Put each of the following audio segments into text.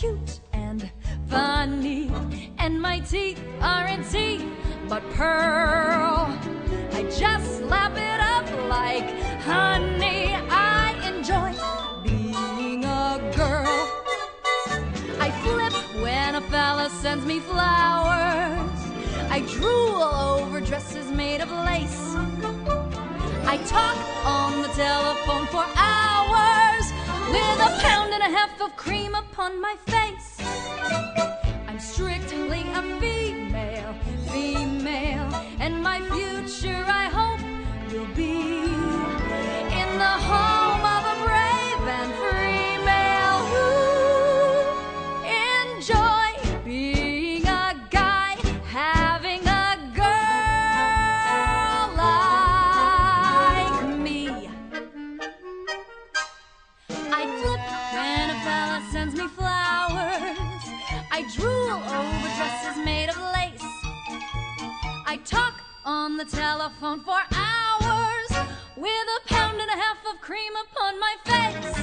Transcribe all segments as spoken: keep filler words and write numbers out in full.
cute and funny, and my teeth aren't teeth but pearl. I just lap it up like honey. I enjoy being a girl. I flip when a fella sends me flowers. I drool over dresses made of lace. I talk on the telephone for hours with a pound and a half of cream upon my face. I'm strictly a female, female, and my future I hope will be in the home of a brave and free male who enjoy being a guy, having a girl like me. I flip when a fella sends me flowers. I drool over dresses made of lace. I talk on the telephone for hours with a pound and a half of cream upon my face.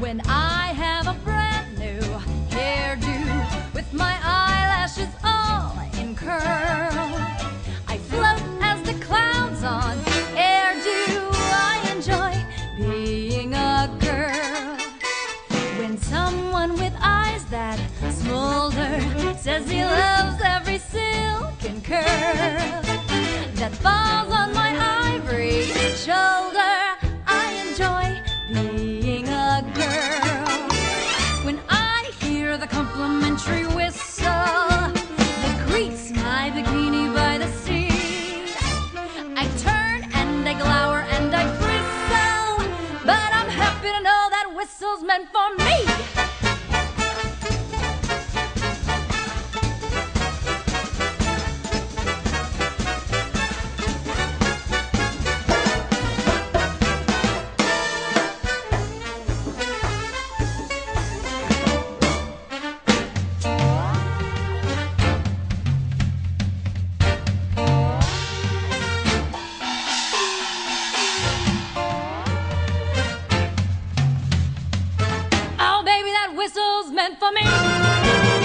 When I have a brand new hairdo with my eyelashes all in curl, I float as the clouds on air do. I enjoy being a girl. When someone with eyes that smolder says he loves every silken curl that falls on my ivory shoulder, I enjoy being a girl. When I hear the complimentary whistle that greets my bikini by the sea, I turn and I glower and I bristle, but I'm happy to know that whistle's meant for me. Meant for me.